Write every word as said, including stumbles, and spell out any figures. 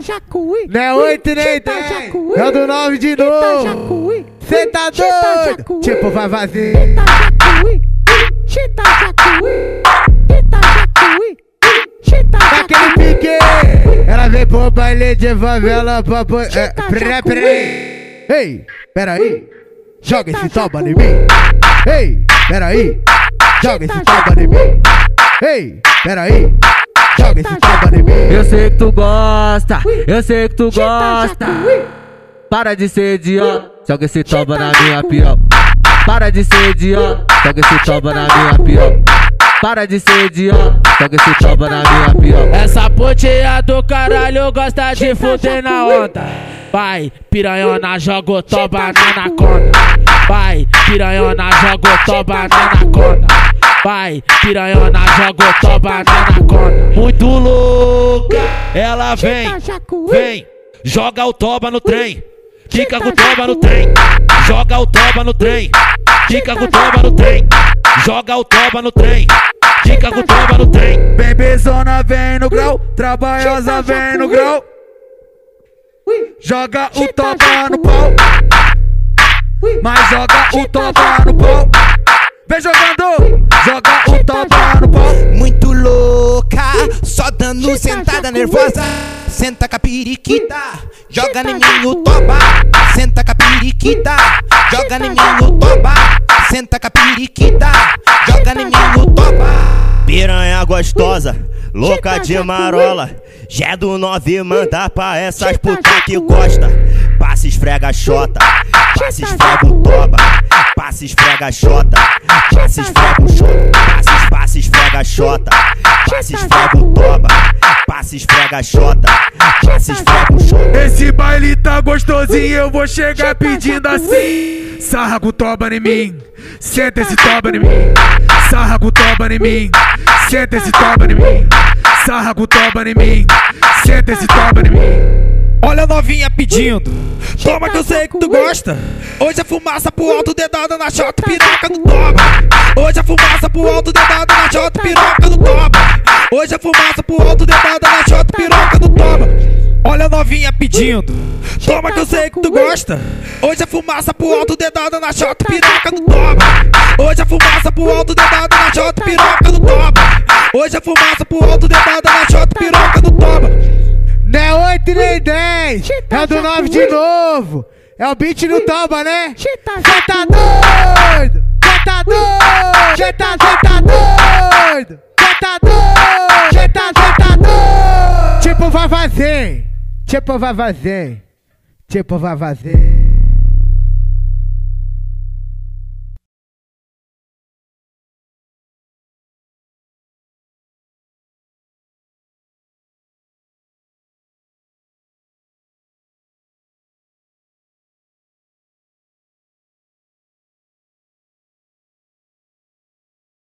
Itajacuí. Não é oito nem dez. É do nove de novo. Cê tá doido? Tipo vai vazio. Itajacuí, Itajacuí, Itajacuí, Itajacuí. Naquele pique. Ela vem pro baile de favela pra... Pera, pera aí. Ei, pera aí. Joga esse toba em mim. Ei, pera aí. Joga esse toba em mim. Ei, pera aí. Joga esse toba em mim. Eu sei que tu gosta. Eu sei que tu gosta. Para de ser idiota. Joga esse toba na minha pior. Para de ser idiota. Joga esse toba na minha pior. Para de ser idiota. Joga esse toba na minha pior. Essa putinha do caralho gosta de fuder na onda. Vai, piranhona, joga o toba na anaconda. Vai, piranhona, joga o toba na anaconda. Vai, piranhona, joga o toba na anaconda. Muito louca, ela vem, vem, joga o toba no trem. Fica com o toba no trem, joga o toba no trem. Fica com o toba no trem, joga o toba no trem. Fica com o toba no trem. Bebezona vem no grau, trabalhosa vem no grau. Joga o toba no pau, mas joga o toba no pau. Vem jogando, joga o toba no pau. Muito louca, só dando sentada nervosa. Senta com a piriquita, joga em mim o toba. Senta com a piriquita, joga em mim o toba. Senta com a piriquita, joga em mim o toba. Piranha gostosa, louca de marola. Já é do nove, manda pra essas putas que gosta. Passa esfrega a xota, passa esfrega o toba. Passa esfrega a xota, passa esfrega o xota. Passa esfrega a xota, passa esfrega o toba. Passa esfrega a xota, passa esfrega o xota. Esse baile tá gostosinho, eu vou chegar pedindo assim. Sarra com toba em mim, senta esse toba em mim. Sarra com toba em mim, senta esse toba em mim. Sarra com toba em mim, senta esse toba em mim. Olha a novinha pedindo, toma que eu sei que tu gosta. Hoje é fumaça pro alto, dedada na chota, piroca no toba. Hoje é fumaça pro alto, dedada na chota, piroca no toba. Hoje é fumaça pro alto, dedada na chota, piroca no toba. Olha a novinha pedindo, toma que eu sei que tu gosta. Hoje é fumaça pro alto, dedada na chota, piroca no toba. Hoje é fumaça pro alto, dedada na chota, piroca no toba. Hoje é fumaça pro alto, dedada na chota, piroca no toba. Não é oito nem dez, é do nove de novo. É o beat do toba, né? Cê tá doido, cê tá doido, cê tá, cê tá doido, cê tá doido, cê tá, cê tá doido. Tipo vavazinho, tipo vavazinho, tipo vavazinho.